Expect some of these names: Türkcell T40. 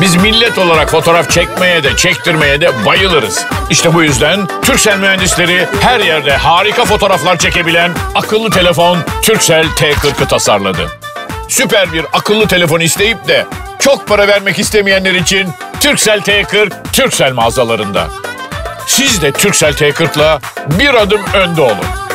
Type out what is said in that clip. Biz millet olarak fotoğraf çekmeye de çektirmeye de bayılırız. İşte bu yüzden Türkcell mühendisleri her yerde harika fotoğraflar çekebilen akıllı telefon Türkcell T40'ı tasarladı. Süper bir akıllı telefon isteyip de çok para vermek istemeyenler için Türkcell T40 Türkcell mağazalarında. Siz de Türkcell T40'la bir adım önde olun.